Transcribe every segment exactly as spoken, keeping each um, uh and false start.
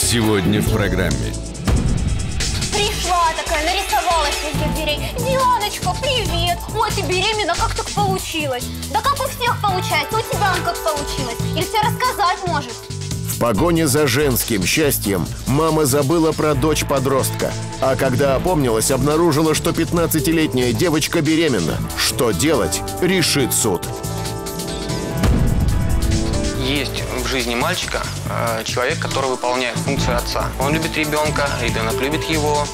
Сегодня в программе. Пришла такая, нарисовалась возле дверей. Дианочка, привет! Ой, ты беременна, как так получилось? Да как у всех получается, у тебя он как получилось? Или все рассказать может? В погоне за женским счастьем мама забыла про дочь-подростка. А когда опомнилась, обнаружила, что пятнадцатилетняя девочка беременна. Что делать, решит суд. Есть в жизни мальчика э, человек, который выполняет функцию отца. Он любит ребенка, ребенок любит его,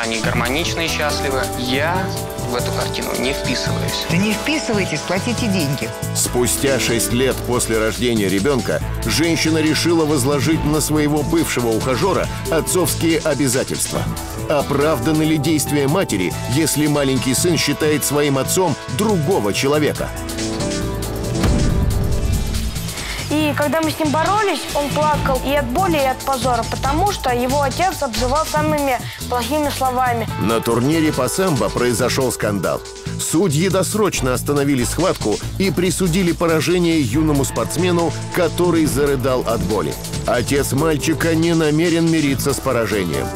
они гармоничны и счастливы. Я в эту картину не вписываюсь. Да не вписывайтесь, платите деньги. Спустя шесть лет после рождения ребенка женщина решила возложить на своего бывшего ухажера отцовские обязательства. Оправданы ли действия матери, если маленький сын считает своим отцом другого человека? И когда мы с ним боролись, он плакал и от боли, и от позора, потому что его отец обзывал самыми плохими словами. На турнире по самбо произошел скандал. Судьи досрочно остановили схватку и присудили поражение юному спортсмену, который зарыдал от боли. Отец мальчика не намерен мириться с поражением.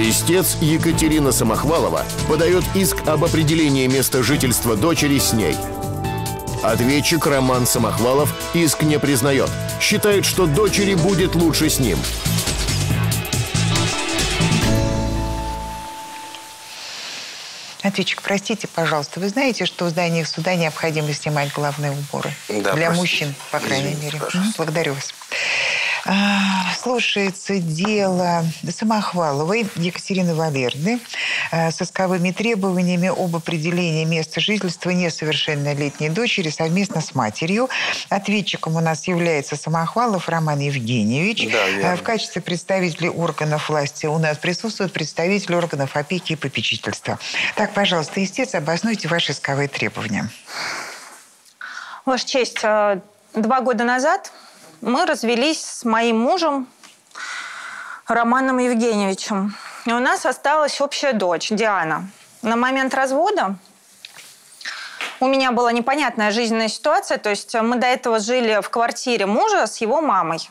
Истец Екатерина Самохвалова подает иск об определении места жительства дочери с ней. Ответчик Роман Самохвалов иск не признает. Считает, что дочери будет лучше с ним. Ответчик, простите, пожалуйста, вы знаете, что в зданиях суда необходимо снимать головные уборы? Да, для простите. Мужчин, по крайней Извините, мере. Пожалуйста. Благодарю вас. Слушается дело Самохваловой Екатерины Валерьевны с исковыми требованиями об определении места жительства несовершеннолетней дочери совместно с матерью. Ответчиком у нас является Самохвалов Роман Евгеньевич. Да, в качестве представителей органов власти у нас присутствуют представители органов опеки и попечительства. Так, пожалуйста, истец, обоснуйте ваши исковые требования. Ваша честь, два года назад мы развелись с моим мужем Романом Евгеньевичем. И у нас осталась общая дочь, Диана. На момент развода у меня была непонятная жизненная ситуация. То есть мы до этого жили в квартире мужа с его мамой.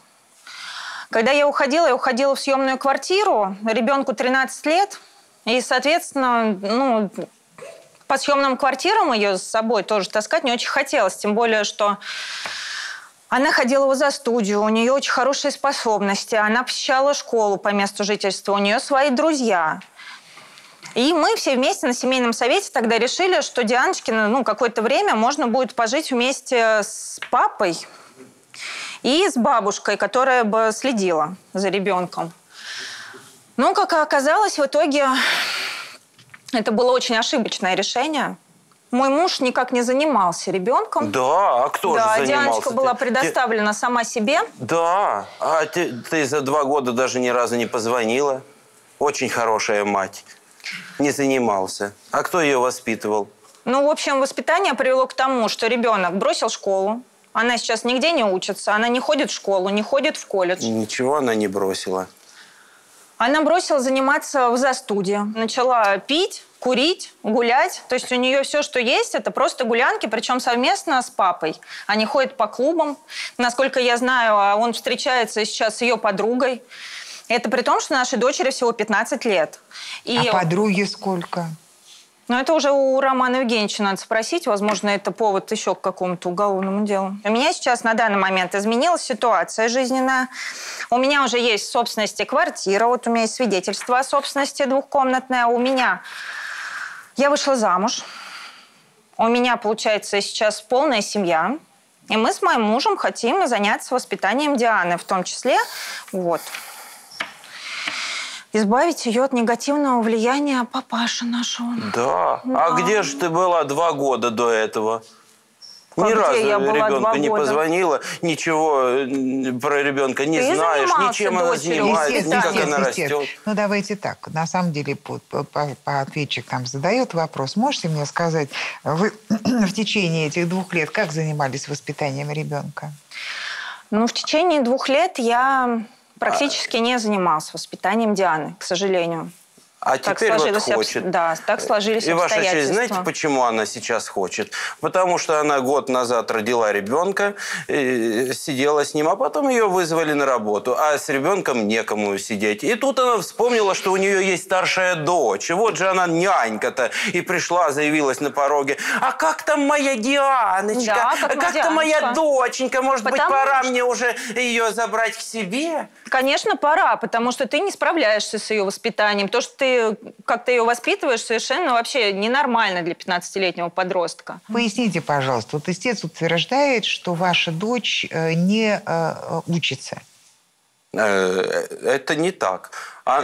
Когда я уходила, я уходила в съемную квартиру. Ребенку тринадцать лет. И, соответственно, ну, по съемным квартирам ее с собой тоже таскать не очень хотелось. Тем более, что она ходила в застудию, у нее очень хорошие способности, она посещала школу по месту жительства, у нее свои друзья. И мы все вместе на семейном совете тогда решили, что Дианочке, ну, какое-то время можно будет пожить вместе с папой и с бабушкой, которая бы следила за ребенком. Но, как оказалось, в итоге это было очень ошибочное решение. Мой муж никак не занимался ребенком. Да, а кто да, же занимался? Дианочка была предоставлена ты... сама себе. Да, а ты, ты за два года даже ни разу не позвонила. Очень хорошая мать. Не занимался. А кто ее воспитывал? Ну, в общем, воспитание привело к тому, что ребенок бросил школу. Она сейчас нигде не учится. Она не ходит в школу, не ходит в колледж. Ничего она не бросила. Она бросила заниматься в застудии. Начала пить, курить, гулять. То есть у нее все, что есть, это просто гулянки, причем совместно с папой. Они ходят по клубам. Насколько я знаю, он встречается сейчас с ее подругой. Это при том, что нашей дочери всего пятнадцать лет. И... А подруги сколько? Ну, это уже у Романа Евгеньевича надо спросить. Возможно, это повод еще к какому-то уголовному делу. У меня сейчас на данный момент изменилась ситуация жизненная. У меня уже есть в собственности квартира. Вот у меня есть свидетельство о собственности двухкомнатное. У меня... Я вышла замуж. У меня, получается, сейчас полная семья. И мы с моим мужем хотим заняться воспитанием Дианы в том числе. Вот. Избавить ее от негативного влияния папаши нашего. Да. Да. А где же ты была два года до этого? Ни разу ребенку не позвонила, ничего про ребенка не знаешь, ничем она занимается, никак она растет. Ну, давайте так. На самом деле, ответчик там задает вопрос. Можете мне сказать, вы в течение этих двух лет как занимались воспитанием ребенка? Ну, в течение двух лет я практически не занималась воспитанием Дианы, к сожалению. А так теперь вот хочет. Об... Да, так сложились и обстоятельства. И ваша честь, знаете, почему она сейчас хочет? Потому что она год назад родила ребенка, сидела с ним, а потом ее вызвали на работу. А с ребенком некому сидеть. И тут она вспомнила, что у нее есть старшая дочь. И вот же она нянька-то. И пришла, заявилась на пороге. А как там моя Дианочка? Да, как а как там моя доченька? Может потому быть, пора что... мне уже ее забрать к себе? Конечно, пора, потому что ты не справляешься с ее воспитанием. То, что ты как ты ее воспитываешь, совершенно вообще ненормально для пятнадцатилетнего подростка. Поясните, пожалуйста, вот истец утверждает, что ваша дочь не учится. Это не так.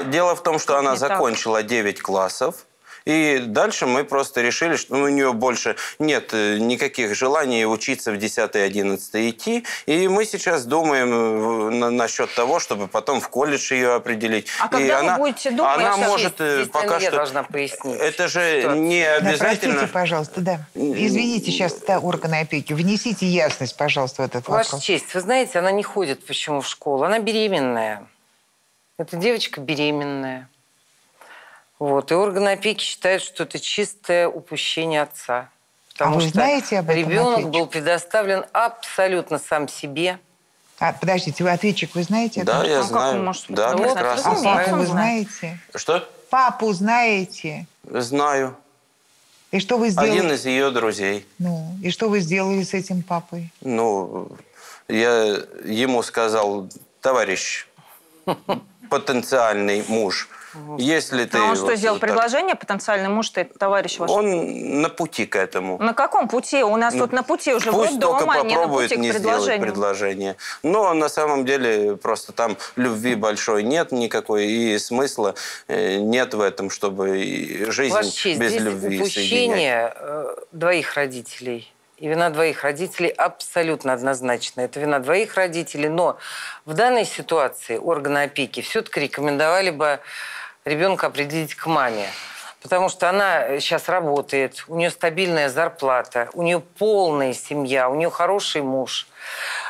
Дело в том, что она закончила девять классов. И дальше мы просто решили, что у нее больше нет никаких желаний учиться в десятый-одиннадцатый идти. И мы сейчас думаем насчет того, чтобы потом в колледж ее определить. А когда и вы она, будете думать? Она может пока что... должна пояснить. Это же ситуацию. Не обязательно... Да, простите, пожалуйста, да. Извините, сейчас да, органы опеки. Внесите ясность, пожалуйста, в этот вопрос. Ваша честь, вы знаете, она не ходит почему в школу. Она беременная. Эта девочка беременная. Вот. И органы опеки считают, что это чистое упущение отца. Потому а вы знаете об этом, ребенок ответчик? Был предоставлен абсолютно сам себе. А, подождите, вы ответчик, вы знаете? Да, я знаю. Да, прекрасно. А папу вы знаете? Что? Папу знаете? Знаю. И что вы сделали? Один из ее друзей. Ну, и что вы сделали с этим папой? Ну, я ему сказал, товарищ, потенциальный муж... Если ты а он что, сделал вот предложение? Так. Потенциальный муж, ты товарищ ваш? Он на пути к этому. На каком пути? У нас ну, тут на пути уже год дома, а не на пути не к предложению. Предложение. Но на самом деле просто там любви большой нет никакой, и смысла нет в этом, чтобы жизнь ваша честь, без любви упущение соединять. Двоих родителей. И вина двоих родителей абсолютно однозначно. Это вина двоих родителей. Но в данной ситуации органы опеки все-таки рекомендовали бы ребенка определить к маме. Потому что она сейчас работает, у нее стабильная зарплата, у нее полная семья, у нее хороший муж.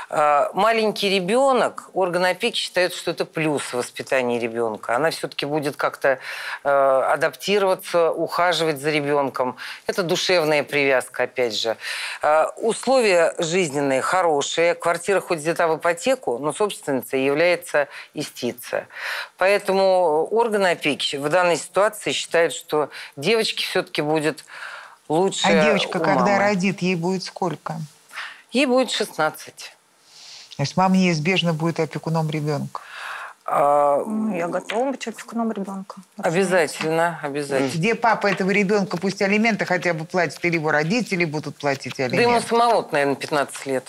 Маленький ребенок, органы опеки считают, что это плюс в воспитании ребенка. Она все-таки будет как-то адаптироваться, ухаживать за ребенком. Это душевная привязка, опять же. Условия жизненные хорошие. Квартира хоть взята в ипотеку, но собственницей является истица. Поэтому органы опеки в данной ситуации считают, что девочке все-таки будет лучше. А девочка, когда родит, ей будет сколько? Ей будет шестнадцать. То есть мама неизбежно будет опекуном ребенка? А... Я готова быть опекуном ребенка. Обязательно, обязательно. Где папа этого ребенка, пусть алименты хотя бы платят, или его родители будут платить алименты? Да ему самому, наверное, пятнадцать лет.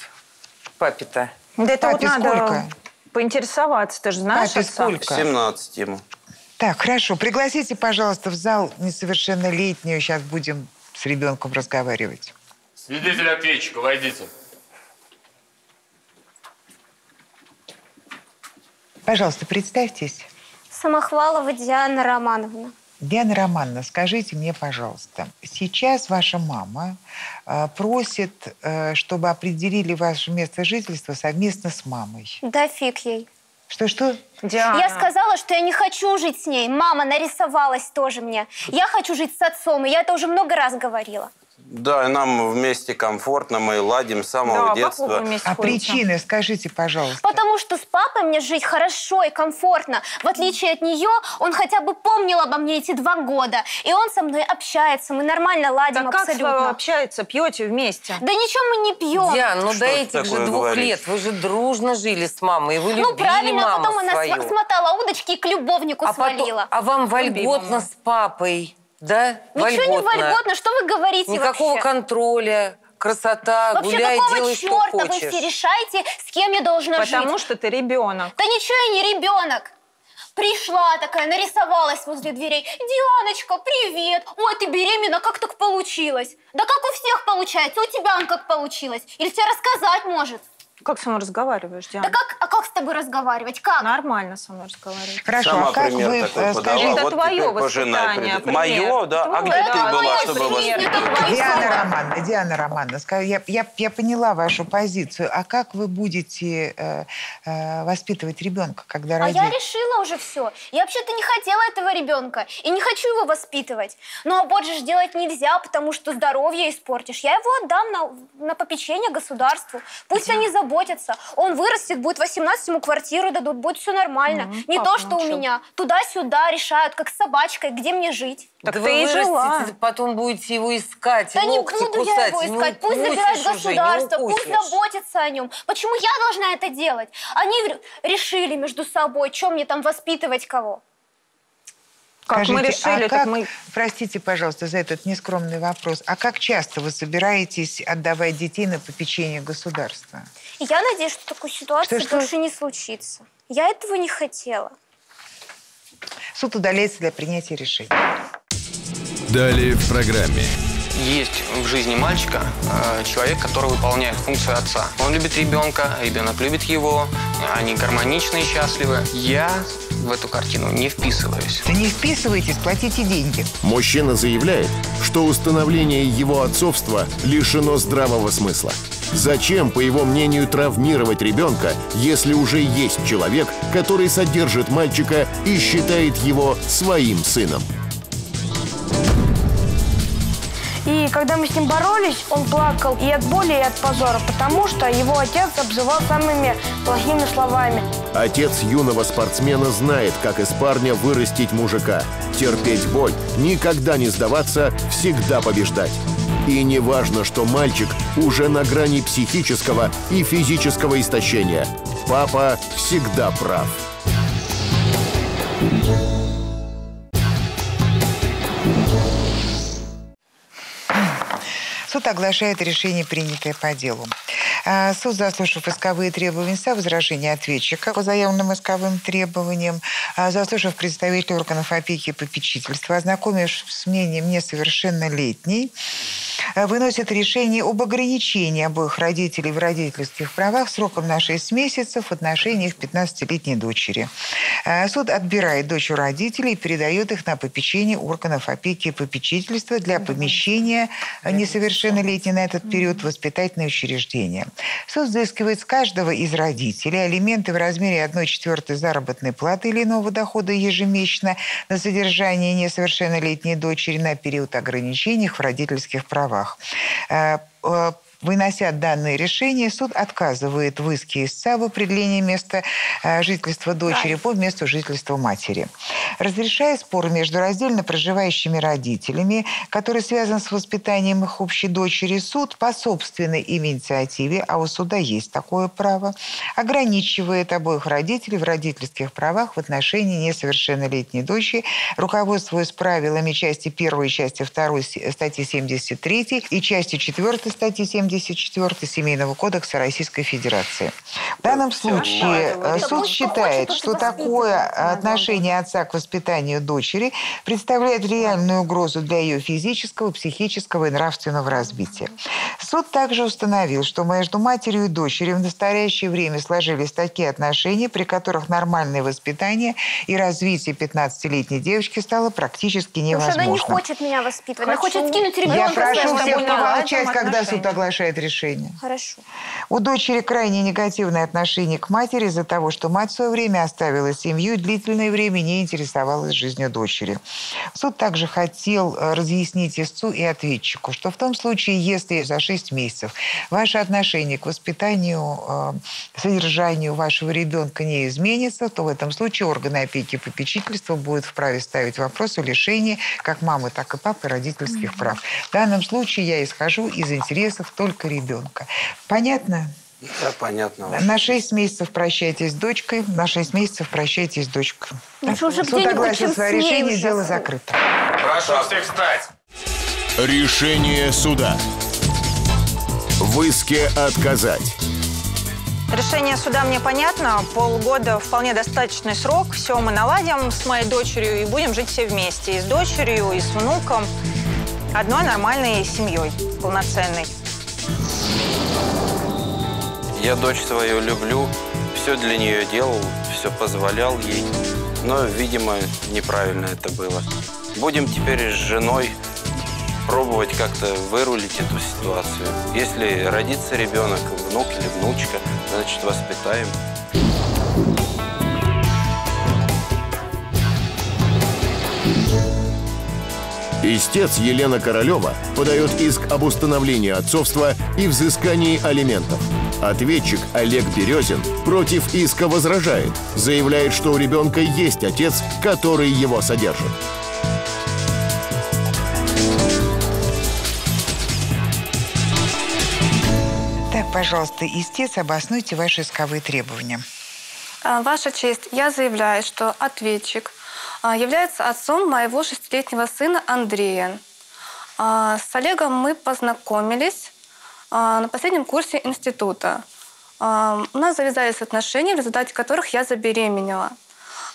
Папе-то. Да это папе вот надо сколько? Поинтересоваться, ты же знаешь. Папе сколько? семнадцать ему. Так, хорошо. Пригласите, пожалуйста, в зал несовершеннолетнюю. Сейчас будем с ребенком разговаривать. Свидетель ответчика, войдите. Пожалуйста, представьтесь. Самохвалова Диана Романовна. Диана Романовна, скажите мне, пожалуйста, сейчас ваша мама э, просит, э, чтобы определили ваше место жительства совместно с мамой. Да фиг ей. Что-что? Диана. Я сказала, что я не хочу жить с ней. Мама нарисовалась тоже мне. Я хочу жить с отцом, и я это уже много раз говорила. Да, нам вместе комфортно, мы ладим с самого да, детства. А ходится. Причины, скажите, пожалуйста. Потому что с папой мне жить хорошо и комфортно. В отличие от нее, он хотя бы помнил обо мне эти два года. И он со мной общается, мы нормально ладим да абсолютно. Как общается? Пьете вместе? Да ничего мы не пьем. Диана, ну до этих же двух говорить? Лет вы же дружно жили с мамой, и вы любили маму свою. Ну правильно, потом она смотала удочки и к любовнику а свалила. Потом, а вам вольготно с папой? Да? Ничего вольготно. Не вольготно, что вы говорите никакого вообще? Контроля, красота, вообще, гуляй, делай, что хочешь. Вообще, какого черта вы все решаете, с кем я должна потому жить? Потому что ты ребенок. Да ничего я не ребенок. Пришла такая, нарисовалась возле дверей. Дианочка, привет! Ой, ты беременна, как так получилось? Да как у всех получается, у тебя он как получилось? Или тебе рассказать может? Как со мной разговариваешь, Диана? Да как, а как с тобой разговаривать? Как? Нормально со мной разговаривать. Хорошо, сама а как вы, скажите, это вот твое воспитание. Мое, да? Твое, а где да, ты была, чтобы воспитывать? Диана Романовна, Диана Романовна, я, я, я поняла вашу позицию. А как вы будете э, э, воспитывать ребенка, когда родите? А я решила уже все. Я вообще-то не хотела этого ребенка. И не хочу его воспитывать. Но аборт же делать нельзя, потому что здоровье испортишь. Я его отдам на, на попечение государству. Пусть Диана. Они заботятся. Он вырастет, будет восемнадцать, ему квартиру дадут, будет все нормально. Mm-hmm. Не Папа то, что научил. У меня. Туда-сюда решают, как с собачкой, где мне жить. Так да вы и вырастете, потом будете его искать, да локти не буду кусать. Я его искать. Пусть забирает государство, пусть заботится о нем. Почему я должна это делать? Они решили между собой, что мне там воспитывать кого. Как Скажите, мы решили, а как, мы... простите, пожалуйста, за этот нескромный вопрос, а как часто вы собираетесь отдавать детей на попечение государства? Я надеюсь, что такой ситуации что, что... больше не случится. Я этого не хотела. Суд удаляется для принятия решения. Далее в программе. Есть в жизни мальчика э, человек, который выполняет функцию отца. Он любит ребенка, ребенок любит его, они гармоничны и счастливы. Я в эту картину не вписываюсь. Да не вписывайтесь, платите деньги. Мужчина заявляет, что установление его отцовства лишено здравого смысла. Зачем, по его мнению, травмировать ребенка, если уже есть человек, который содержит мальчика и считает его своим сыном? И когда мы с ним боролись, он плакал и от боли, и от позора, потому что его отец обзывал самыми плохими словами. Отец юного спортсмена знает, как из парня вырастить мужика. Терпеть боль, никогда не сдаваться, всегда побеждать. И не важно, что мальчик уже на грани психического и физического истощения. Папа всегда прав. Суд оглашает решение, принятое по делу. Суд, заслушав исковые требования со возражения ответчика по заявленным исковым требованиям, заслушав представителей органов опеки и попечительства, ознакомившись с мнением несовершеннолетней, выносит решение об ограничении обоих родителей в родительских правах сроком на шесть месяцев в отношении их пятнадцатилетней дочери. Суд отбирает дочь у родителей и передает их на попечение органов опеки и попечительства для помещения несовершеннолетней на этот период в воспитательное учреждение. Суд взыскивает с каждого из родителей алименты в размере одной четвертой заработной платы или иного дохода ежемесячно на содержание несовершеннолетней дочери на период ограничений в родительских правах. Вынося данное решение, суд отказывает в иске истца в определении места жительства дочери по месту жительства матери. Разрешая спор между раздельно проживающими родителями, который связан с воспитанием их общей дочери, суд по собственной им инициативе, а у суда есть такое право, ограничивает обоих родителей в родительских правах в отношении несовершеннолетней дочери, руководствуясь правилами части первой и части второй статьи семьдесят третьей и части четвёртой статьи семьдесят четвёртой Семейного кодекса Российской Федерации. В данном случае суд считает, что такое отношение отца к воспитанию дочери представляет реальную угрозу для ее физического, психического и нравственного развития. Суд также установил, что между матерью и дочерью в настоящее время сложились такие отношения, при которых нормальное воспитание и развитие пятнадцатилетней девочки стало практически невозможно. Потому что она не хочет меня воспитывать, она хочет скинуть ребенка. Я прошу всех помолчать, когда суд оглашает решение. Хорошо. У дочери крайне негативное отношение к матери из-за того, что мать в свое время оставила семью и длительное время не интересовалась жизнью дочери. Суд также хотел разъяснить истцу и ответчику, что в том случае, если за шесть месяцев ваше отношение к воспитанию, содержанию вашего ребенка не изменится, то в этом случае органы опеки и попечительства будут вправе ставить вопрос о лишении как мамы, так и папы родительских Mm-hmm. прав. В данном случае я исхожу из интересов только ребенка. Понятно? Да, понятно. На шесть месяцев прощайтесь с дочкой, на шесть месяцев прощайтесь с дочкой. Ну, суд огласил свое решение, дело закрыто. Прошу всех встать. Решение суда. В иске отказать. Решение суда мне понятно. Полгода вполне достаточный срок. Все мы наладим с моей дочерью и будем жить все вместе. И с дочерью, и с внуком. Одной нормальной семьей, полноценной. Я дочь свою люблю. Все для нее делал, все позволял ей. Но, видимо, неправильно это было. Будем теперь с женой пробовать как-то вырулить эту ситуацию. Если родится ребенок, внук или внучка, значит, воспитаем. Истец Елена Королева подает иск об установлении отцовства и взыскании алиментов. Ответчик Олег Березин против иска возражает, заявляет, что у ребенка есть отец, который его содержит. Так, пожалуйста, истец, обоснуйте ваши исковые требования. Ваша честь, я заявляю, что ответчик является отцом моего шестилетнего сына Андрея. С Олегом мы познакомились на последнем курсе института. У нас завязались отношения, в результате которых я забеременела.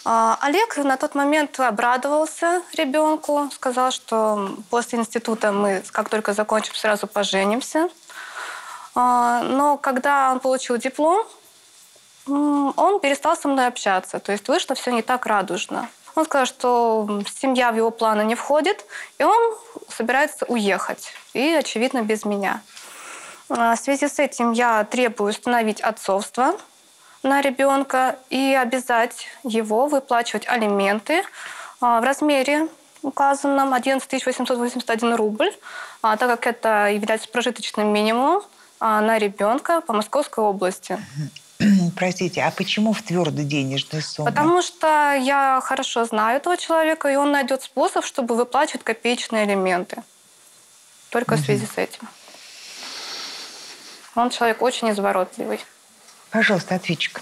Олег на тот момент обрадовался ребенку, сказал, что после института мы, как только закончим, сразу поженимся. Но когда он получил диплом, он перестал со мной общаться. То есть вышло все не так радужно. Он сказал, что семья в его планы не входит, и он собирается уехать. И, очевидно, без меня. В связи с этим я требую установить отцовство на ребенка и обязать его выплачивать алименты в размере указанном одиннадцать тысяч восемьсот восемьдесят один рубль, так как это является прожиточным минимумом на ребенка по Московской области. Простите, а почему в твердой денежной сумме? Потому что я хорошо знаю этого человека, и он найдет способ, чтобы выплачивать копеечные алименты. Только угу. в связи с этим. Он человек очень изворотливый. Пожалуйста, ответчик.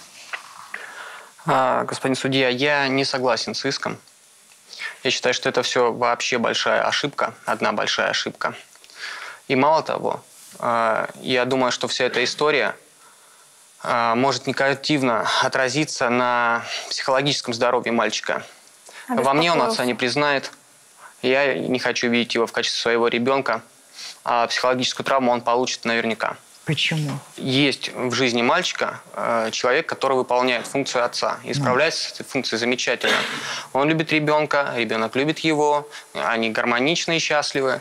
А, господин судья, я не согласен с иском. Я считаю, что это все вообще большая ошибка, одна большая ошибка. И мало того, я думаю, что вся эта история может негативно отразиться на психологическом здоровье мальчика. Во мне он отца не признает. Я не хочу видеть его в качестве своего ребенка. А психологическую травму он получит наверняка. Почему? Есть в жизни мальчика э, человек, который выполняет функцию отца и справляется с этой функцией замечательно. Он любит ребенка, ребенок любит его, они гармоничны и счастливы.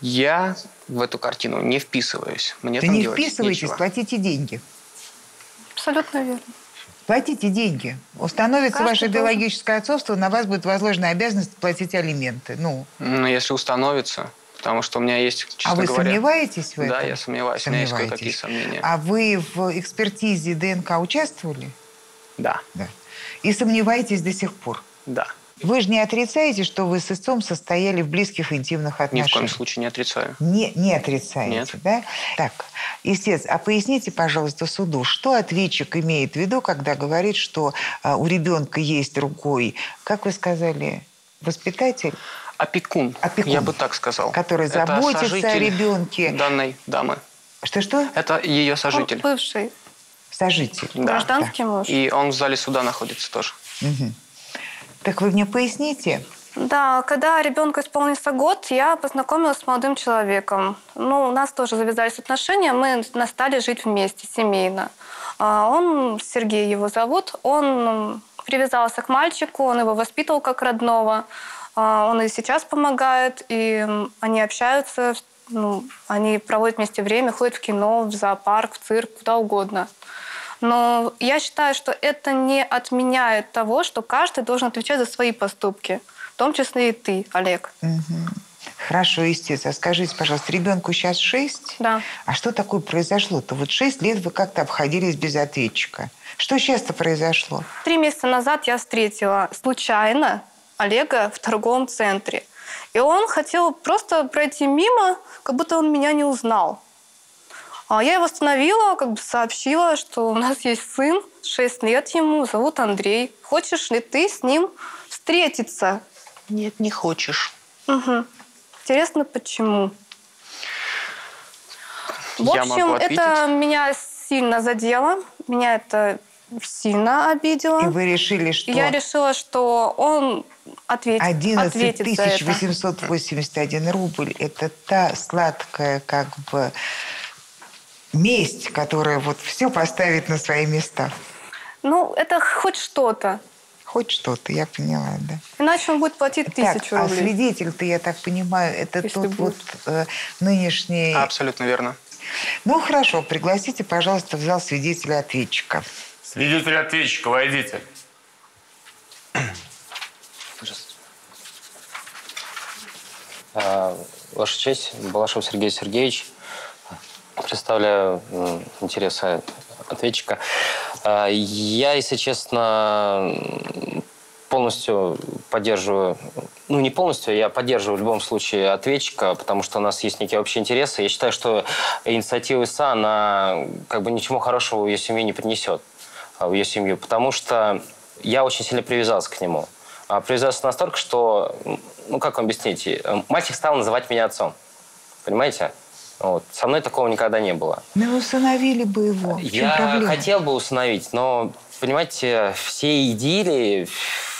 Я в эту картину не вписываюсь. Мне там делать нечего. Да не вписывайтесь, платите деньги. Абсолютно верно. Платите деньги. Установится Каждый ваше должен. биологическое отцовство, на вас будет возложена обязанность платить алименты. Ну, ну если установится... Потому что у меня есть, честно говоря... А вы говоря, сомневаетесь в этом? Да, я сомневаюсь. У меня есть какие сомнения. А вы в экспертизе ДНК участвовали? Да. да. И сомневаетесь до сих пор? Да. Вы же не отрицаете, что вы с отцом состояли в близких интимных отношениях? Ни в коем случае не отрицаю. Не, не отрицаете, Нет. да? Так, истец, а поясните, пожалуйста, суду, что ответчик имеет в виду, когда говорит, что у ребенка есть другой, как вы сказали, воспитатель? Опекун, Опекун, я бы так сказал. Который это заботится о ребенке. Данной дамы. Что-что? Это ее сожитель. Он бывший. Сожитель. Да. Гражданский да. муж. И он в зале суда находится тоже. Угу. Так вы мне поясните? Да, когда ребенку исполнился год, я познакомилась с молодым человеком. Ну, у нас тоже завязались отношения, мы стали жить вместе, семейно. Он, Сергей его зовут, он привязался к мальчику, он его воспитывал как родного. Он и сейчас помогает, и они общаются, ну, они проводят вместе время, ходят в кино, в зоопарк, в цирк, куда угодно. Но я считаю, что это не отменяет того, что каждый должен отвечать за свои поступки, в том числе и ты, Олег. Угу. Хорошо, естественно. Скажите, пожалуйста, ребенку сейчас шесть? Да. А что такое произошло-то? Вот шесть лет вы как-то обходились без ответчика. Что сейчас-то произошло? Три месяца назад я встретила случайно Олега в торговом центре. И он хотел просто пройти мимо, как будто он меня не узнал. А я его остановила, как бы сообщила, что у нас есть сын, шесть лет ему, зовут Андрей. Хочешь ли ты с ним встретиться? Нет, не хочешь. Угу. Интересно, почему? В общем, это меня сильно задело. Меня это сильно обидело. И вы решили, что... Я решила, что он ответит, ответит за это. одиннадцать тысяч восемьсот восемьдесят один рубль – это та сладкая как бы месть, которая вот все поставит на свои места. Ну, это хоть что-то. Хоть что-то, я поняла, да. Иначе он будет платить тысячу рублей. А свидетель-то, я так понимаю, это Если тот будет. вот э, нынешний... Абсолютно верно. Ну, хорошо, пригласите, пожалуйста, в зал свидетеля-ответчика. Свидетель-ответчика, войдите. Пожалуйста. А, Ваша честь, Балашов Сергей Сергеевич. Представляю интересы ответчика. Я, если честно, полностью поддерживаю, ну не полностью, я поддерживаю в любом случае ответчика, потому что у нас есть некие общие интересы. Я считаю, что инициатива ИСА, она как бы ничего хорошего в ее семье не принесет, в ее семью, потому что я очень сильно привязался к нему. Привязался настолько, что, ну как вам объяснить, мальчик стал называть меня отцом, понимаете? Вот. Со мной такого никогда не было. Ну, усыновили бы его. Я хотел бы усыновить, но, понимаете, все идиллии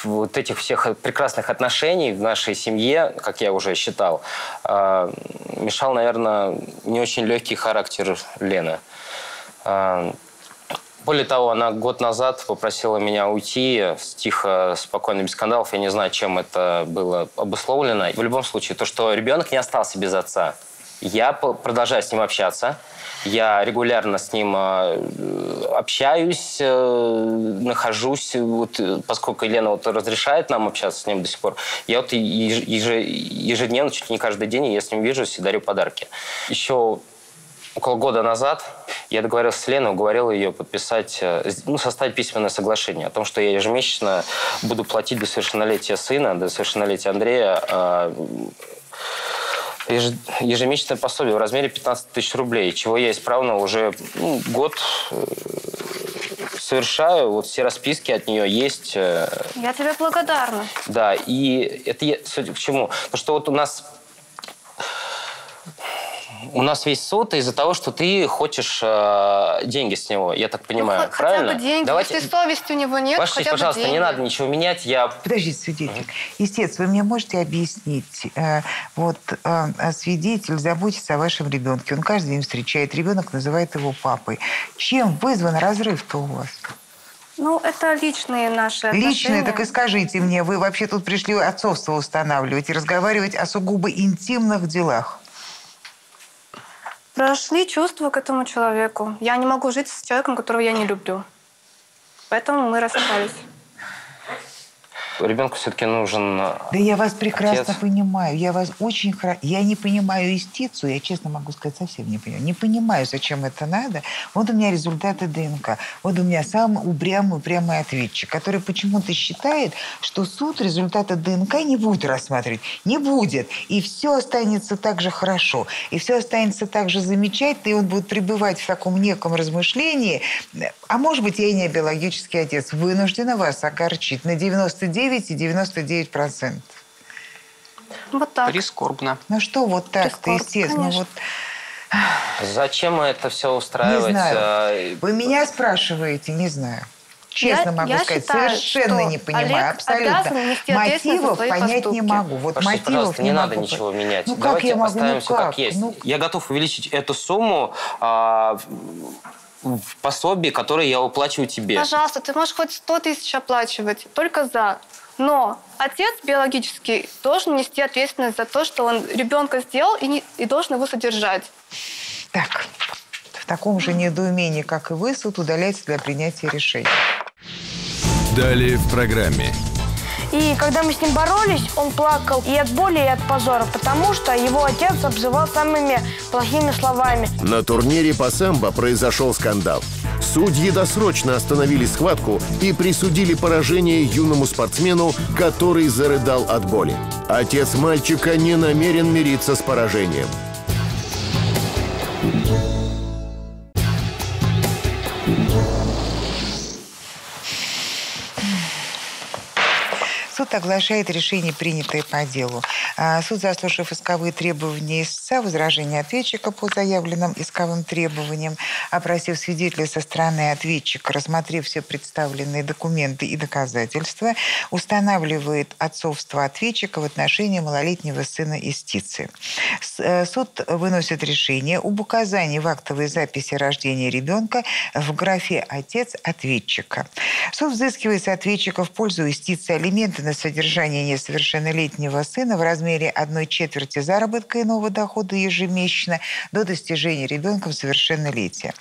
вот этих всех прекрасных отношений в нашей семье, как я уже считал, мешал, наверное, не очень легкий характер Лены. Более того, она год назад попросила меня уйти тихо, спокойно, без скандалов. Я не знаю, чем это было обусловлено. В любом случае, то, что ребенок не остался без отца. Я продолжаю с ним общаться, я регулярно с ним общаюсь, нахожусь, вот, поскольку Елена вот разрешает нам общаться с ним до сих пор, я вот ежедневно, чуть ли не каждый день, я с ним вижусь и дарю подарки. Еще около года назад я договорился с Леной, уговорил ее подписать, ну, составить письменное соглашение о том, что я ежемесячно буду платить до совершеннолетия сына, до совершеннолетия Андрея, ежемесячное пособие в размере пятнадцать тысяч рублей, чего я исправно уже ну, год совершаю. Вот все расписки от нее есть. Я тебе благодарна. Да, и это я, судя к чему, потому что вот у нас у нас весь суд из-за того, что ты хочешь э, деньги с него, я так понимаю, ну, хотя правильно? Хотя бы деньги. Давайте... Если совести у него нет, Ваша хотя честь, пожалуйста, деньги. Не надо ничего менять, я... Подождите, свидетель. Mm-hmm. Истец, вы мне можете объяснить? Э, вот э, свидетель заботится о вашем ребенке, он каждый день встречает, ребенок называет его папой. Чем вызван разрыв-то у вас? Ну, это личные наши отношения. Личные, так и скажите мне, вы вообще тут пришли отцовство устанавливать и разговаривать о сугубо интимных делах. Прошли чувства к этому человеку. Я не могу жить с человеком, которого я не люблю. Поэтому мы расстались. Ребенку все-таки нужен Да я вас прекрасно отец. понимаю. Я вас очень хорошо... Я не понимаю истицу. Я, честно могу сказать, совсем не понимаю. Не понимаю, зачем это надо. Вот у меня результаты ДНК. Вот у меня самый упрямый, упрямый ответчик, который почему-то считает, что суд результаты ДНК не будет рассматривать. Не будет. И все останется так же хорошо. И все останется так же замечательно. И он будет пребывать в таком неком размышлении. А может быть, я и не биологический отец. Вынуждена вас огорчить на девяносто девять и девяносто девять процентов. Вот так. Прискорбно. Ну что вот так-то, естественно. Вот... Зачем это все устраивать? Не знаю. Вы меня спрашиваете, не знаю. Честно я, могу я сказать, считаю, совершенно не понимаю, Олег абсолютно. Мотивов понять поступки. не могу. Вот Пошли, мотивов не, не надо могу. ничего менять. Ну, Давайте как я поставим могу? все ну, как, как есть. Ну... Я готов увеличить эту сумму... А... в пособии, которое я уплачиваю тебе. Пожалуйста, ты можешь хоть сто тысяч оплачивать, только за. Но отец биологический должен нести ответственность за то, что он ребенка сделал и, не, и должен его содержать. Так, в таком же недоумении, как и вы, суд удаляется для принятия решений. Далее в программе. И когда мы с ним боролись, он плакал и от боли, и от позора, потому что его отец обзывал самыми плохими словами. На турнире по самбо произошел скандал. Судьи досрочно остановили схватку и присудили поражение юному спортсмену, который зарыдал от боли. Отец мальчика не намерен мириться с поражением. Суд оглашает решение, принятое по делу. Суд, заслушав исковые требования истца, возражения ответчика по заявленным исковым требованиям, опросив свидетелей со стороны ответчика, рассмотрев все представленные документы и доказательства, устанавливает отцовство ответчика в отношении малолетнего сына истицы. Суд выносит решение об указании в актовой записи рождения ребенка в графе «Отец ответчика». Суд взыскивает с ответчика в пользу истицы алименты на содержание несовершеннолетнего сына в размере одной четверти заработка иного дохода ежемесячно до достижения ребенком совершеннолетия.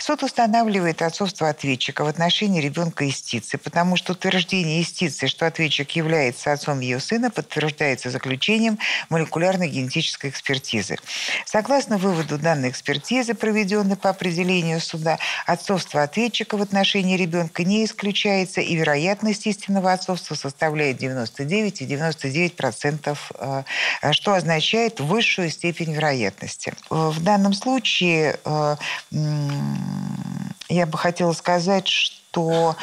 Суд устанавливает отцовство ответчика в отношении ребенка истицы, потому что утверждение истицы, что ответчик является отцом ее сына, подтверждается заключением молекулярно-генетической экспертизы. Согласно выводу данной экспертизы, проведенной по определению суда, отцовство ответчика в отношении ребенка не исключается, и вероятность истинного отцовства составляет девяносто девять и девяносто девять процентов, что означает высшую степень вероятности. В данном случае я бы хотела сказать, что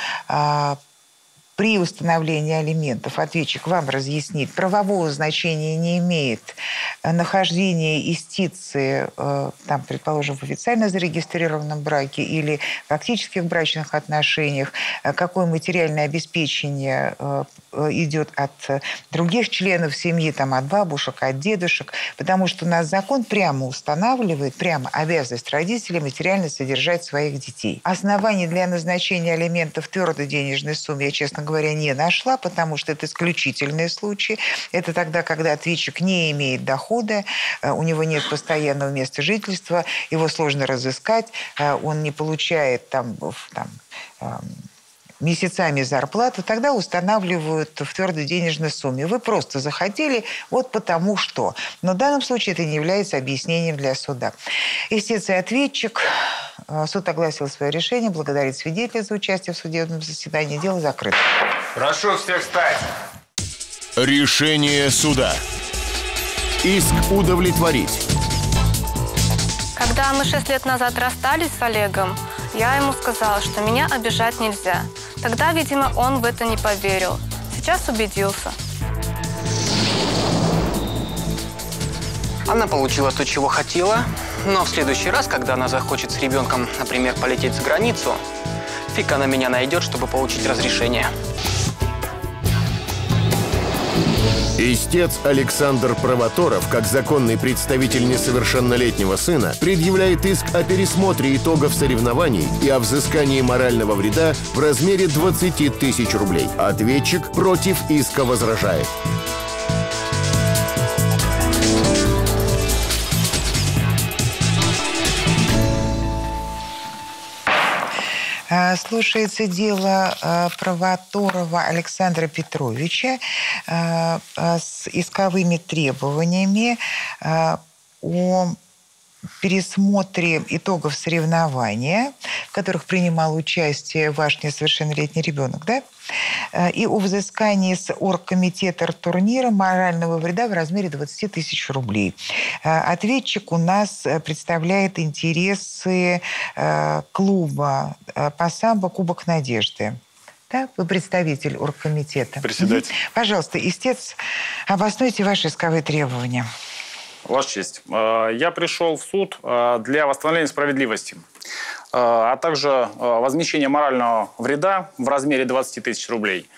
при установлении алиментов ответчик вам разъяснит, правового значения не имеет нахождение истицы, там, предположим, в официально зарегистрированном браке или фактических брачных отношениях, какое материальное обеспечение идет от других членов семьи, там, от бабушек, от дедушек, потому что у нас закон прямо устанавливает, прямо обязанность родителей материально содержать своих детей. Оснований для назначения алиментов в твердой денежной сумме, я, честно говоря, говоря, не нашла, потому что это исключительные случаи. Это тогда, когда ответчик не имеет дохода, у него нет постоянного места жительства, его сложно разыскать, он не получает там, там месяцами зарплату, тогда устанавливают в твердой денежной сумме. Вы просто захотели, вот потому что. Но в данном случае это не является объяснением для суда. Истец и ответчик... Суд огласил свое решение, благодарит свидетелей за участие в судебном заседании. Дело закрыто. Прошу всех встать. Решение суда. Иск удовлетворить. Когда мы шесть лет назад расстались с Олегом, я ему сказала, что меня обижать нельзя. Тогда, видимо, он в это не поверил. Сейчас убедился. Она получила то, чего хотела, но в следующий раз, когда она захочет с ребенком, например, полететь за границу, фиг она меня найдет, чтобы получить разрешение. Истец Александр Правоторов, как законный представитель несовершеннолетнего сына, предъявляет иск о пересмотре итогов соревнований и о взыскании морального вреда в размере двадцати тысяч рублей. Ответчик против иска возражает. Слушается дело Правоторова Александра Петровича с исковыми требованиями о пересмотре итогов соревнования, в которых принимал участие ваш несовершеннолетний ребенок, да? И о взыскании с оргкомитета турнира морального вреда в размере двадцати тысяч рублей. Ответчик у нас представляет интересы клуба по самбо «Кубок надежды». Да? Вы представитель оргкомитета. Председатель. Пожалуйста, истец, обоснуйте ваши исковые требования. Ваша честь. Я пришел в суд для восстановления справедливости, а также возмещения морального вреда в размере двадцати тысяч рублей.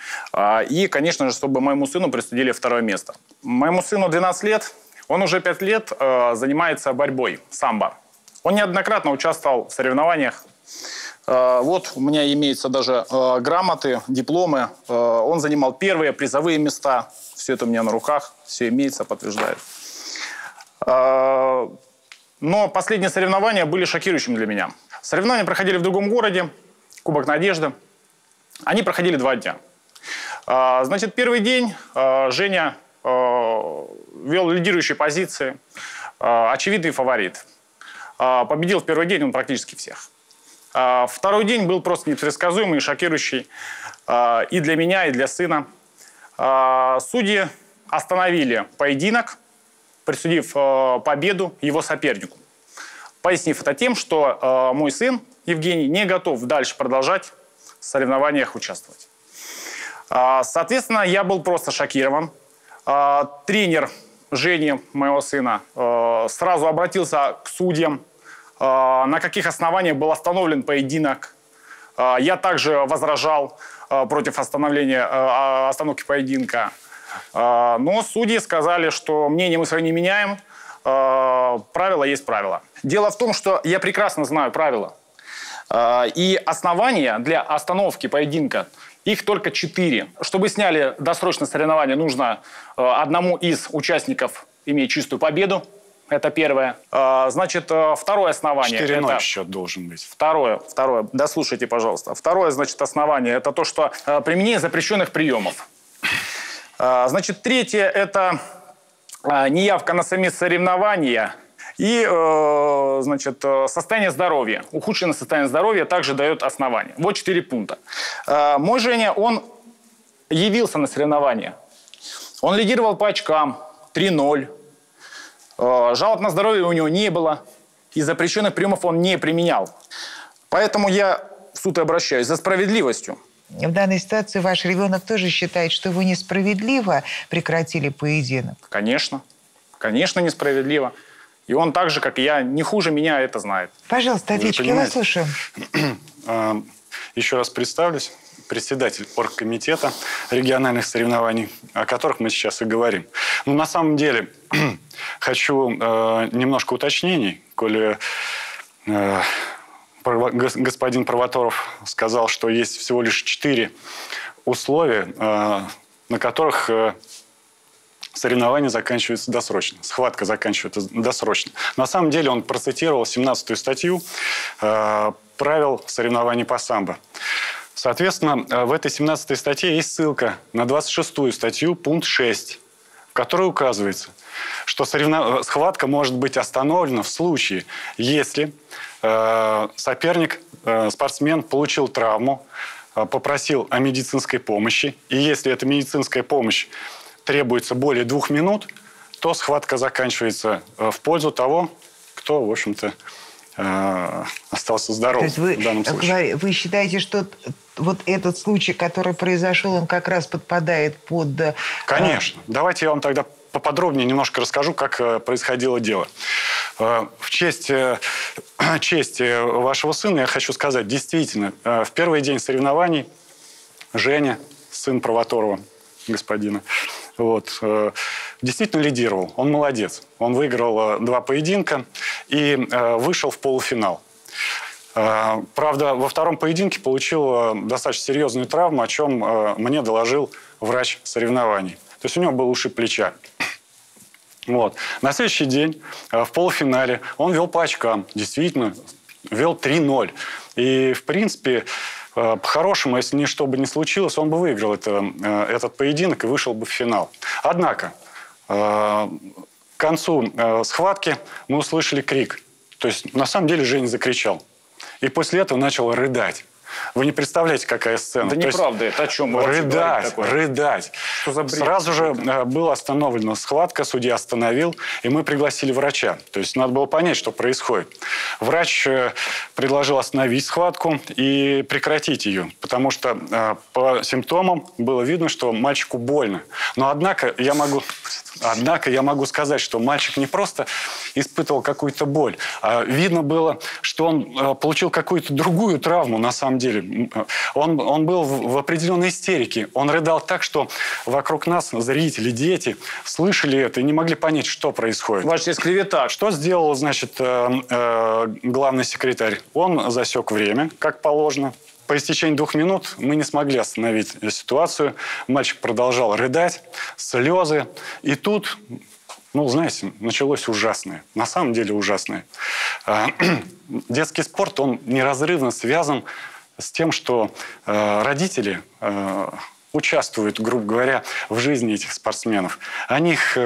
И, конечно же, чтобы моему сыну присудили второе место. Моему сыну двенадцать лет, он уже пять лет занимается борьбой, самбо. Он неоднократно участвовал в соревнованиях. Вот у меня имеются даже грамоты, дипломы. Он занимал первые призовые места. Все это у меня на руках, все имеется, подтверждает. Но последние соревнования были шокирующими для меня. Соревнования проходили в другом городе, Кубок надежды. Они проходили два дня. Значит, первый день Женя вел лидирующие позиции, очевидный фаворит. Победил в первый день он практически всех. Второй день был просто непредсказуемый и шокирующий и для меня, и для сына. Судьи остановили поединок, присудив э, победу его сопернику. Пояснив это тем, что э, мой сын Евгений не готов дальше продолжать в соревнованиях участвовать. Соответственно, я был просто шокирован. Тренер Жени, моего сына, сразу обратился к судьям, на каких основаниях был остановлен поединок. Я также возражал против остановления, остановки поединка. Но судьи сказали, что мнение мы свое не меняем, правила есть правила. Дело в том, что я прекрасно знаю правила. И основания для остановки поединка, их только четыре. Чтобы сняли досрочное соревнование, нужно одному из участников иметь чистую победу. Это первое. Значит, второе основание... четыре ноль счет должен быть. Второе, второе. Дослушайте, пожалуйста. Второе, значит, основание. Это то, что применение запрещенных приемов. Значит, третье – это неявка на сами соревнования и, значит, состояние здоровья. Ухудшенное состояние здоровья также дает основание. Вот четыре пункта. Мой Женя, он явился на соревнования. Он лидировал по очкам три ноль. Жалоб на здоровье у него не было. И запрещенных приемов он не применял. Поэтому я в суд обращаюсь за справедливостью. В данной ситуации ваш ребенок тоже считает, что вы несправедливо прекратили поединок? Конечно. Конечно, несправедливо. И он так же, как и я, не хуже меня это знает. Пожалуйста, ответчик, я вас слушаю. Еще раз представлюсь. Председатель оргкомитета региональных соревнований, о которых мы сейчас и говорим. Но на самом деле хочу э, немножко уточнений, коли... Э, господин Правоторов сказал, что есть всего лишь четыре условия, на которых соревнования заканчиваются досрочно, схватка заканчивается досрочно. На самом деле он процитировал семнадцатую статью правил соревнований по самбо. Соответственно, в этой семнадцатой статье есть ссылка на двадцать шестую статью, пункт шесть, в которой указывается, что соревнов... схватка может быть остановлена в случае, если э, соперник, э, спортсмен получил травму, э, попросил о медицинской помощи, и если эта медицинская помощь требуется более двух минут, то схватка заканчивается в пользу того, кто, в общем-то, э, остался здоров вы, в данном случае. Вы считаете, что... Вот этот случай, который произошел, он как раз подпадает под... Конечно. Давайте я вам тогда поподробнее немножко расскажу, как происходило дело. В честь, в честь вашего сына я хочу сказать, действительно, в первый день соревнований Женя, сын Правоторова, господина, вот, действительно лидировал. Он молодец. Он выиграл два поединка и вышел в полуфинал. Правда, во втором поединке получил достаточно серьезную травму, о чем мне доложил врач соревнований. То есть у него был ушиб плеча. Вот. На следующий день в полуфинале он вел по очкам. Действительно, вел три ноль. И, в принципе, по-хорошему, если ничто бы не случилось, он бы выиграл это, этот поединок и вышел бы в финал. Однако, к концу схватки мы услышали крик. То есть, на самом деле, Женя закричал. И после этого начал рыдать. Вы не представляете, какая сцена. Да неправда, это о чем вы вообще говорите такое? Рыдать, рыдать. Сразу же была остановлена схватка, судья остановил, и мы пригласили врача. То есть надо было понять, что происходит. Врач предложил остановить схватку и прекратить ее, потому что по симптомам было видно, что мальчику больно. Но однако я могу... Однако я могу сказать, что мальчик не просто испытывал какую-то боль. А видно было, что он получил какую-то другую травму, на самом деле. Он, он был в определенной истерике. Он рыдал так, что вокруг нас зрители, дети слышали это и не могли понять, что происходит. Ваш есть клевета. Что сделал, значит, главный секретарь? Он засек время, как положено. По истечении двух минут мы не смогли остановить ситуацию. Мальчик продолжал рыдать, слезы. И тут, ну, знаете, началось ужасное. На самом деле ужасное. Детский спорт, он неразрывно связан с тем, что родители участвуют, грубо говоря, в жизни этих спортсменов. Они их...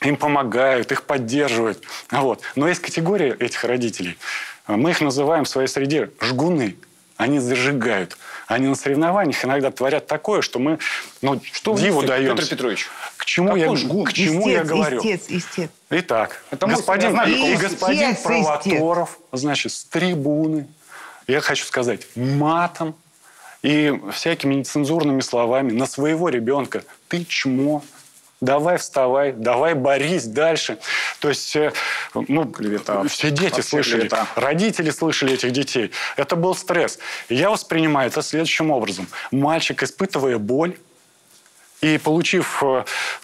Им помогают, их поддерживают. Вот. Но есть категория этих родителей. Мы их называем в своей среде «жгуны». Они зажигают. Они на соревнованиях иногда творят такое, что мы, ну, что диву даем. Петр Петрович, к чему, я, к чему истец, я говорю? Истец, истец. Итак, это господин, знаю, и истец, господин Правоторов, истец. Значит, с трибуны, я хочу сказать, матом и всякими нецензурными словами на своего ребенка. Ты чмо, давай вставай, давай борись дальше. То есть, ну, клевета. Все дети вообще слышали, клевета. Родители слышали этих детей. Это был стресс. Я воспринимаю это следующим образом. Мальчик, испытывая боль и получив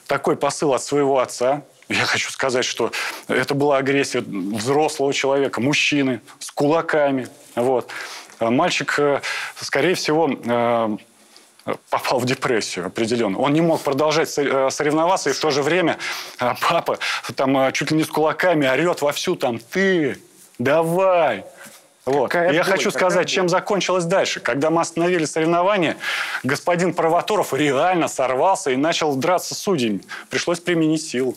такой посыл от своего отца, я хочу сказать, что это была агрессия взрослого человека, мужчины, с кулаками. Вот. Мальчик, скорее всего, попал в депрессию определенно. Он не мог продолжать соревноваться, и в то же время папа там чуть ли не с кулаками орет вовсю там: «Ты, давай!» Вот. Я боль, хочу сказать, чем боль. закончилось дальше. Когда мы остановили соревнования, господин Правоторов реально сорвался и начал драться с судьями. Пришлось применить силу,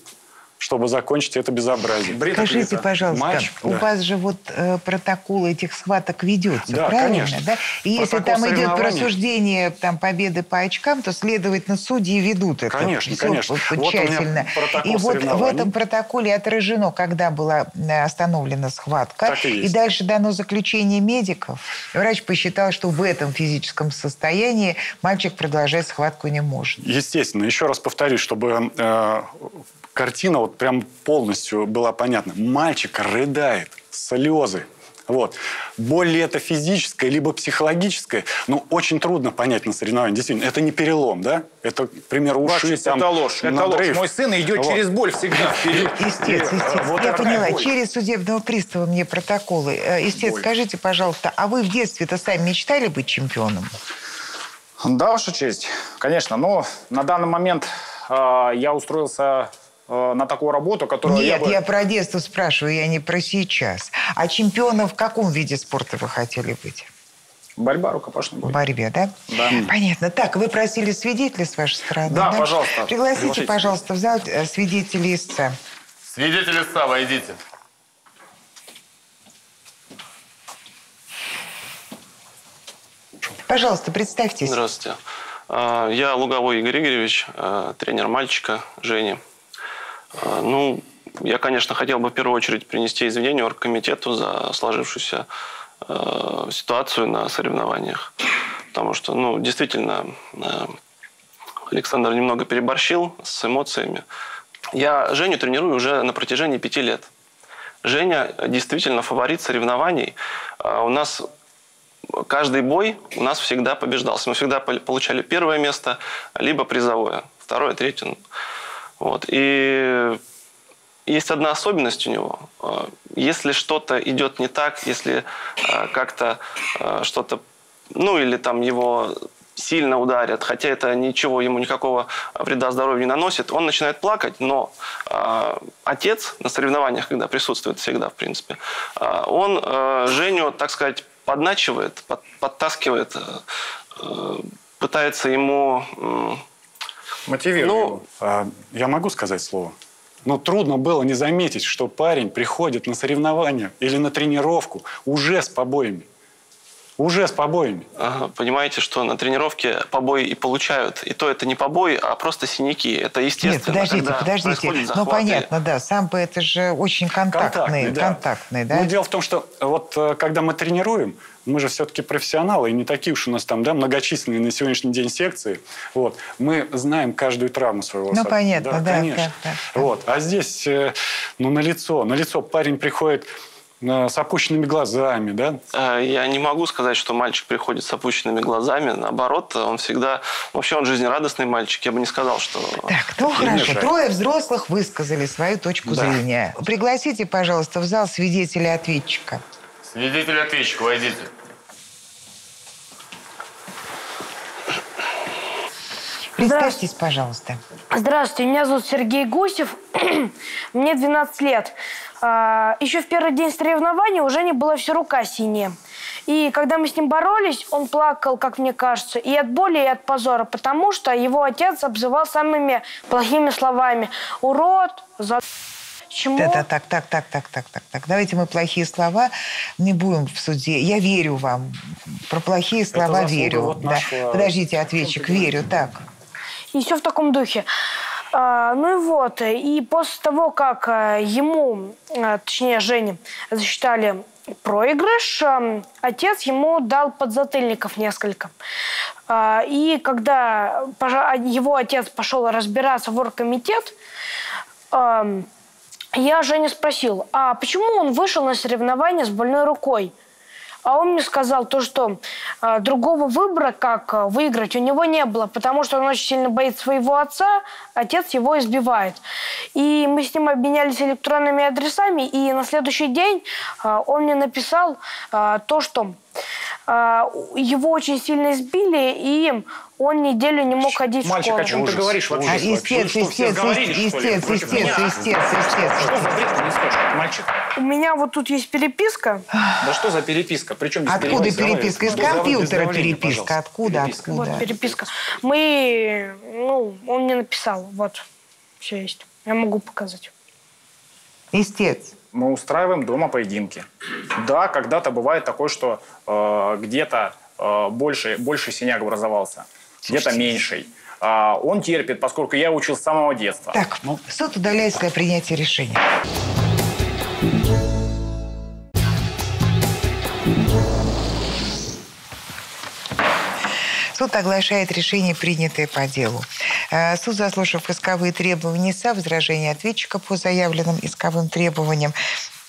чтобы закончить это безобразие. Скажите, пожалуйста, Матч, у да. вас же вот э, протокол этих схваток ведется, да, правильно? Конечно. Да? И протокол, если там идет просуждение там, победы по очкам, то, следовательно, судьи ведут это. Конечно, все, конечно. Вот тщательно. Вот и вот в этом протоколе отражено, когда была остановлена схватка. И, и дальше дано заключение медиков. Врач посчитал, что в этом физическом состоянии мальчик продолжать схватку не может. Естественно. Еще раз повторюсь, чтобы... Э, картина вот прям полностью была понятна. Мальчик рыдает, слезы. Вот. Боль ли это физическая, либо психологическая, ну, очень трудно понять на соревнованиях. Действительно, это не перелом, да? Это, к примеру, уши, там, это ложь, это ложь. Мой сын идет вот. через боль всегда вперед. Естественно, естественно. Вот я поняла, боль. через судебного пристава мне протоколы. Естественно, скажите, пожалуйста, а вы в детстве-то сами мечтали быть чемпионом? Да, ваша честь, конечно. Но на данный момент э, я устроился... на такую работу, которую... Нет, я, бы... я про детство спрашиваю, я не про сейчас. А чемпионом в каком виде спорта вы хотели быть? Борьба, рукопашный бой. В борьбе, да? Да. Понятно. Так, вы просили свидетелей с вашей стороны? Да, да? пожалуйста. Пригласите, пригласите, пожалуйста, в зал свидетелей истца. Свидетели истца, войдите. Пожалуйста, представьтесь. Здравствуйте. Я Луговой Игорь Игоревич, тренер мальчика Жени. Ну, я, конечно, хотел бы в первую очередь принести извинения оргкомитету за сложившуюся э, ситуацию на соревнованиях. Потому что, ну, действительно, э, Александр немного переборщил с эмоциями. Я Женю тренирую уже на протяжении пяти лет. Женя действительно фаворит соревнований. Э, у нас... Каждый бой у нас всегда побеждался. Мы всегда получали первое место, либо призовое, второе, третье... Вот. И есть одна особенность у него. Если что-то идет не так, если как-то что-то, ну или там его сильно ударят, хотя это ничего, ему никакого вреда здоровью не наносит, он начинает плакать, но отец на соревнованиях, когда присутствует всегда, в принципе, он Женю, так сказать, подначивает, подтаскивает, пытается ему... Мотивирую. Ну, я могу сказать слово? Но трудно было не заметить, что парень приходит на соревнования или на тренировку уже с побоями. Уже с побоями. Ага, понимаете, что на тренировке побои и получают. И то это не побои, а просто синяки. Это естественно. Нет, подождите, когда подождите. Ну, понятно, да. Самбо это же очень контактный. Контактный, да. Контактный, да? Ну, дело в том, что вот когда мы тренируем, мы же все-таки профессионалы, и не такие уж у нас там, да, многочисленные на сегодняшний день секции. Вот. Мы знаем каждую травму своего сада. Ну, понятно, да, да, конечно. Да, да. Вот. А здесь, ну, налицо, налицо парень приходит... с опущенными глазами, да? Я не могу сказать, что мальчик приходит с опущенными глазами. Наоборот, он всегда... Вообще, он жизнерадостный мальчик. Я бы не сказал, что... Так, ну хорошо. Трое взрослых высказали свою точку да. зрения. Пригласите, пожалуйста, в зал свидетеля-ответчика. Свидетель-ответчик, войдите. Представьтесь, пожалуйста. Здравствуйте, меня зовут Сергей Гусев. Мне двенадцать лет. Еще в первый день соревнований у Жени была вся рука синяя. И когда мы с ним боролись, он плакал, как мне кажется, и от боли, и от позора, потому что его отец обзывал самыми плохими словами. Урод, за... Чему? Да, да, так, так, так, так, так, так, так. Давайте мы плохие слова не будем в суде. Я верю вам. Про плохие слова верю. Вот да. наша... Подождите, ответчик, верю, так. И все в таком духе. А, ну и вот, и после того, как ему, точнее Жене, засчитали проигрыш, отец ему дал подзатыльников несколько. И когда его отец пошел разбираться в оргкомитет, я Женю спросил, а почему он вышел на соревнования с больной рукой? А он мне сказал то, что э, другого выбора, как э, выиграть, у него не было, потому что он очень сильно боится своего отца, отец его избивает. И мы с ним обменялись электронными адресами, и на следующий день э, он мне написал э, то, что э, его очень сильно избили, и он неделю не мог ходить в школу. Мальчик, о чем ты говоришь вообще? Истец, истец, истец, истец, истец. Мальчик. У меня вот тут есть переписка. Да что за переписка? Причем откуда переписка? Из компьютера переписка. Откуда? Откуда? Вот переписка. Мы, ну, он мне написал. Вот, все есть. Я могу показать. Истец. Мы устраиваем дома поединки. Да, когда-то бывает такое, что э, где-то э, больше, больше синяк образовался, где-то меньший. А, он терпит, поскольку я учил с самого детства. Так, ну, суд удаляет для принятия решения. Суд оглашает решение, принятое по делу. Суд, заслушав исковые требования со возражения ответчика по заявленным исковым требованиям,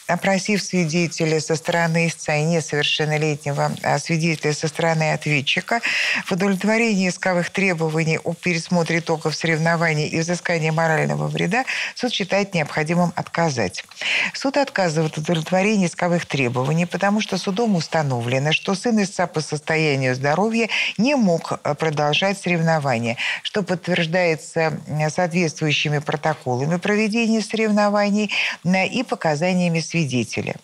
опросив свидетеля со стороны истца и несовершеннолетнего, а свидетеля со стороны ответчика, в удовлетворении исковых требований о пересмотре итогов соревнований и взыскании морального вреда суд считает необходимым отказать. Суд отказывает в удовлетворении исковых требований, потому что судом установлено, что сын истца по состоянию здоровья не мог продолжать соревнования, что подтверждается соответствующими протоколами проведения соревнований и показаниями свидетелей. Свидетеля.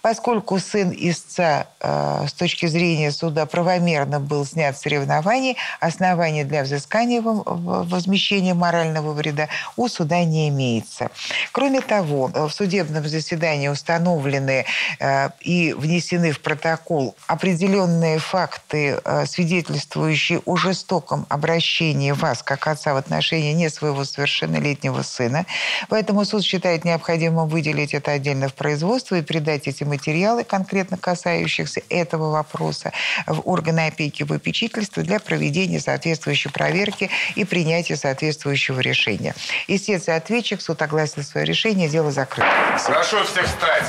Поскольку сын истца э, с точки зрения суда правомерно был снят с соревнований, оснований для взыскания возмещения морального вреда у суда не имеется. Кроме того, в судебном заседании установлены э, и внесены в протокол определенные факты, э, свидетельствующие о жестоком обращении вас, как отца, в отношении не своего совершеннолетнего сына. Поэтому суд считает необходимым выделить это отдельно в производство и передать эти материалы, конкретно касающихся этого вопроса, в органы опеки и попечительства для проведения соответствующей проверки и принятия соответствующего решения. Естественно, ответчик, суд огласил свое решение, дело закрыто. Прошу всех встать.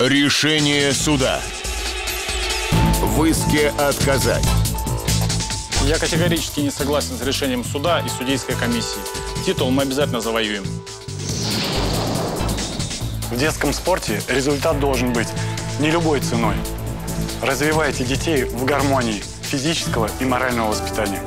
Решение суда. В иске отказать. Я категорически не согласен с решением суда и судейской комиссии. Титул мы обязательно завоюем. В детском спорте результат должен быть не любой ценой. Развивайте детей в гармонии физического и морального воспитания.